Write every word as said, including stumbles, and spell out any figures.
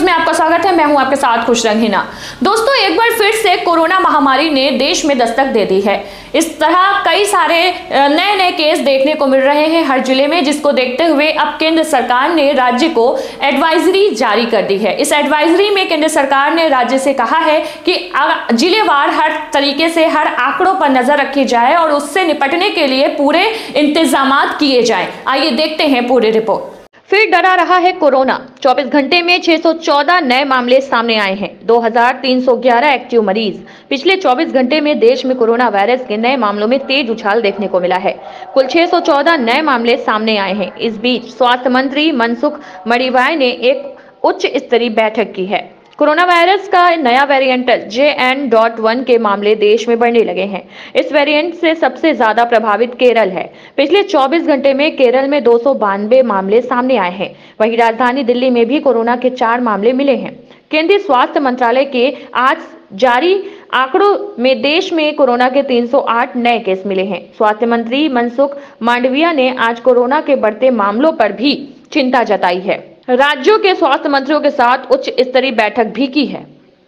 News में आपका स्वागत है। मैं हूं आपके साथ खुश रंगीना। दोस्तों, एक बार फिर से कोरोना महामारी ने देश में दस्तक दे दी है। इस तरह कई सारे नए नए केस देखने को मिल रहे हैं हर जिले में, जिसको देखते हुए अब केंद्र सरकार ने राज्य को एडवाइजरी जारी कर दी है। इस एडवाइजरी में केंद्र सरकार ने राज्य से कहा है कि जिलेवार हर तरीके से हर आंकड़ों पर नजर रखी जाए और उससे निपटने के लिए पूरे इंतजाम किए जाएं। आइए देखते हैं पूरी रिपोर्ट। फिर डरा रहा है कोरोना। चौबीस घंटे में छह सौ चौदह नए मामले सामने आए हैं। दो हज़ार तीन सौ ग्यारह एक्टिव मरीज। पिछले चौबीस घंटे में देश में कोरोना वायरस के नए मामलों में तेज उछाल देखने को मिला है। कुल छह सौ चौदह नए मामले सामने आए हैं। इस बीच स्वास्थ्य मंत्री मनसुख मांडविया ने एक उच्च स्तरीय बैठक की है। कोरोना वायरस का नया variant J N dot one के मामले देश में बढ़ने लगे हैं। इस वेरिएंट से सबसे ज्यादा प्रभावित केरल है। पिछले चौबीस घंटे में केरल में दो सौ बानवे मामले सामने आए हैं। वहीं राजधानी दिल्ली में भी कोरोना के चार मामले मिले हैं। केंद्रीय स्वास्थ्य मंत्रालय के आज जारी आंकड़ों में देश में कोरोना के तीन सौ आठ नए केस मिले हैं। स्वास्थ्य मंत्री मनसुख मांडविया ने आज कोरोना के बढ़ते मामलों पर भी चिंता जताई है। राज्यों के स्वास्थ्य मंत्रियों के साथ उच्च स्तरीय बैठक भी की है।